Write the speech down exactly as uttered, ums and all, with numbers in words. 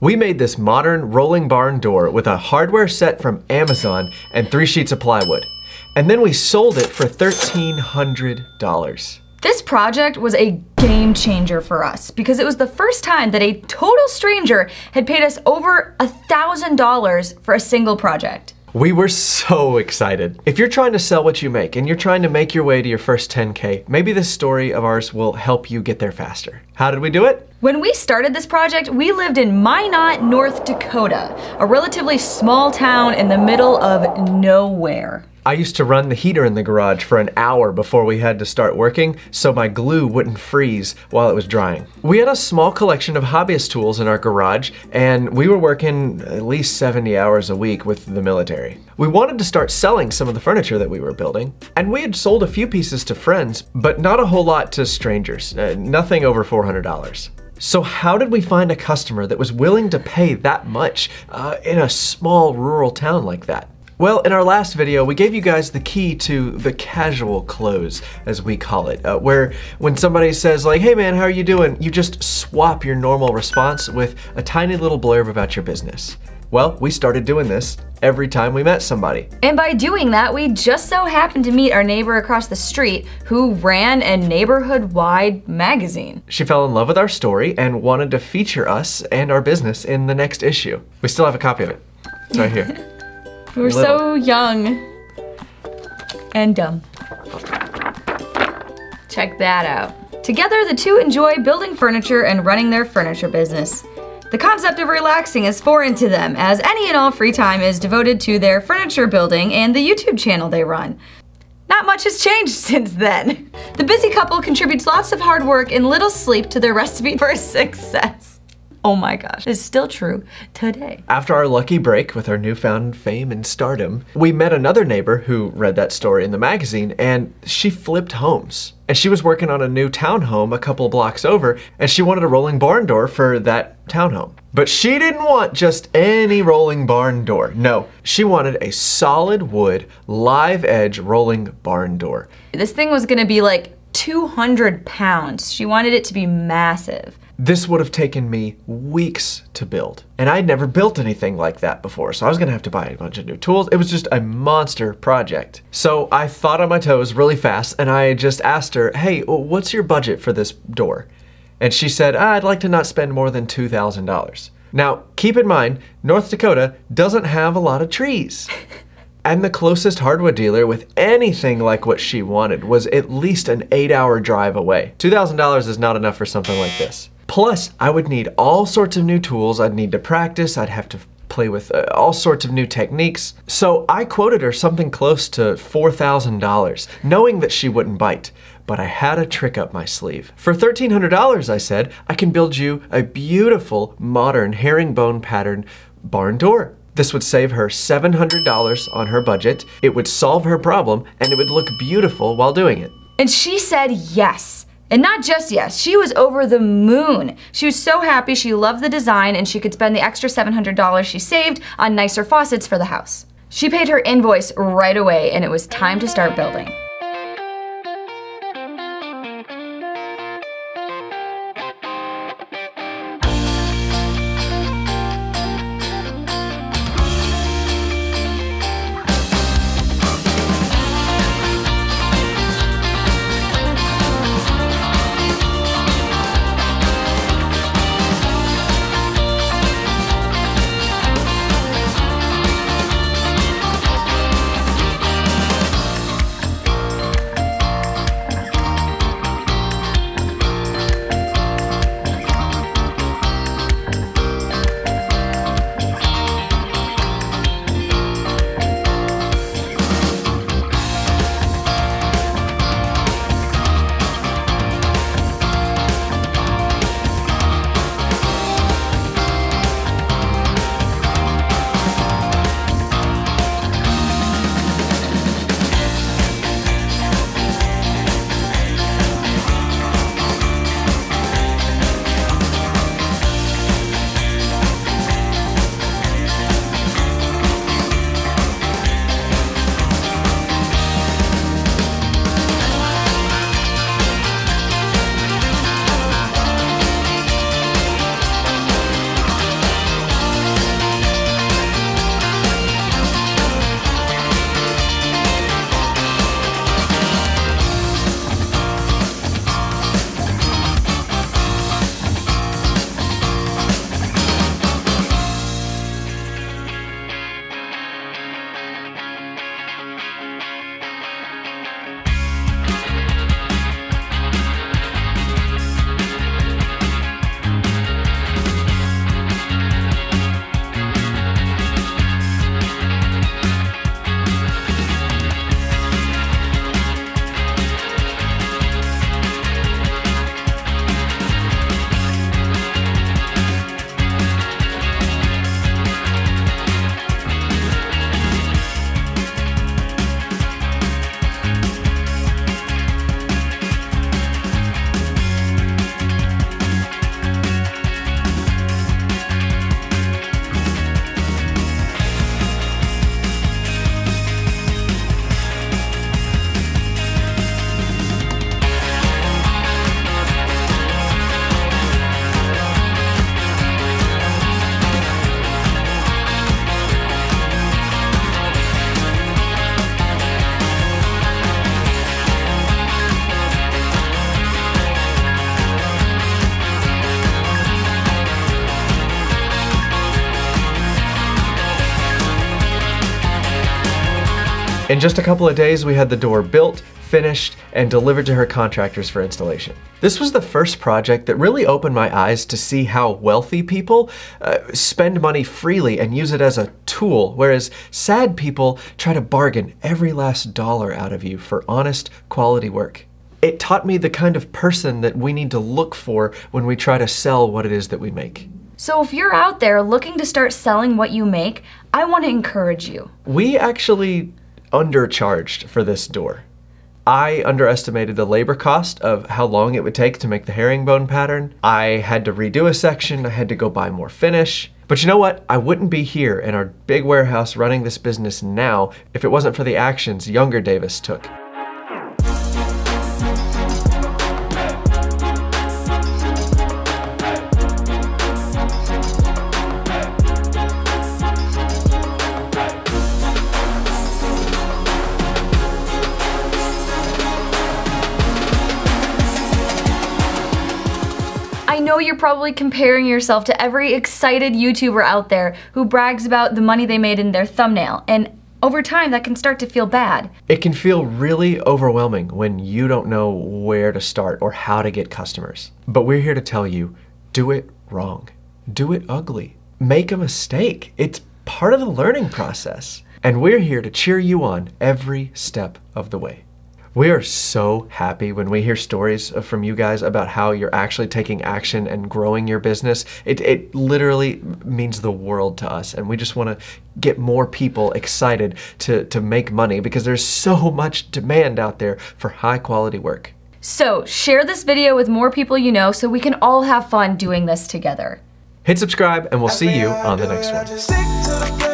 We made this modern rolling barn door with a hardware set from Amazon and three sheets of plywood. And then we sold it for thirteen hundred dollars. This project was a game changer for us because it was the first time that a total stranger had paid us over one thousand dollars for a single project. We were so excited. If you're trying to sell what you make and you're trying to make your way to your first ten K, maybe this story of ours will help you get there faster. How did we do it? When we started this project, we lived in Minot, North Dakota, a relatively small town in the middle of nowhere. I used to run the heater in the garage for an hour before we had to start working so my glue wouldn't freeze while it was drying. We had a small collection of hobbyist tools in our garage and we were working at least seventy hours a week with the military. We wanted to start selling some of the furniture that we were building, and we had sold a few pieces to friends, but not a whole lot to strangers, uh, nothing over four hundred dollars. So how did we find a customer that was willing to pay that much uh, in a small rural town like that? Well, in our last video, we gave you guys the key to the casual close, as we call it, uh, where when somebody says like, hey man, how are you doing? You just swap your normal response with a tiny little blurb about your business. Well, we started doing this every time we met somebody. And by doing that, we just so happened to meet our neighbor across the street who ran a neighborhood-wide magazine. She fell in love with our story and wanted to feature us and our business in the next issue. We still have a copy of it. It's right here. We were so young and dumb. Check that out. Together, the two enjoy building furniture and running their furniture business. The concept of relaxing is foreign to them, as any and all free time is devoted to their furniture building and the YouTube channel they run. Not much has changed since then. The busy couple contributes lots of hard work and little sleep to their recipe for success. Oh my gosh, it's still true today. After our lucky break with our newfound fame and stardom, we met another neighbor who read that story in the magazine, and she flipped homes. And she was working on a new townhome a couple blocks over, and she wanted a rolling barn door for that townhome. But she didn't want just any rolling barn door. No, she wanted a solid wood, live edge rolling barn door. This thing was gonna be like two hundred pounds. She wanted it to be massive. This would have taken me weeks to build. And I'd never built anything like that before, so I was gonna have to buy a bunch of new tools. It was just a monster project. So I thought on my toes really fast, and I just asked her, hey, what's your budget for this door? And she said, ah, I'd like to not spend more than two thousand dollars. Now, keep in mind, North Dakota doesn't have a lot of trees. And the closest hardwood dealer with anything like what she wanted was at least an eight hour drive away. two thousand dollars is not enough for something like this. Plus, I would need all sorts of new tools. I'd need to practice. I'd have to play with uh, all sorts of new techniques. So I quoted her something close to four thousand dollars, knowing that she wouldn't bite. But I had a trick up my sleeve. For thirteen hundred dollars, I said, I can build you a beautiful, modern herringbone pattern barn door. This would save her seven hundred dollars on her budget. It would solve her problem, and it would look beautiful while doing it. And she said yes. And not just yes, she was over the moon. She was so happy, she loved the design, and she could spend the extra seven hundred dollars she saved on nicer faucets for the house. She paid her invoice right away, and it was time to start building. In just a couple of days, we had the door built, finished, and delivered to her contractors for installation. This was the first project that really opened my eyes to see how wealthy people uh, spend money freely and use it as a tool, whereas sad people try to bargain every last dollar out of you for honest, quality work. It taught me the kind of person that we need to look for when we try to sell what it is that we make. So if you're out there looking to start selling what you make, I want to encourage you. We actually undercharged for this door. I underestimated the labor cost of how long it would take to make the herringbone pattern. I had to redo a section, I had to go buy more finish. But you know what? I wouldn't be here in our big warehouse running this business now if it wasn't for the actions younger Davis took. I know you're probably comparing yourself to every excited YouTuber out there who brags about the money they made in their thumbnail, and over time that can start to feel bad. It can feel really overwhelming when you don't know where to start or how to get customers. But we're here to tell you, do it wrong. Do it ugly. Make a mistake. It's part of the learning process. And we're here to cheer you on every step of the way. We are so happy when we hear stories from you guys about how you're actually taking action and growing your business. It, it literally means the world to us, and we just want to get more people excited to, to make money because there's so much demand out there for high quality work. So share this video with more people you know so we can all have fun doing this together. Hit subscribe and we'll see you on the next one.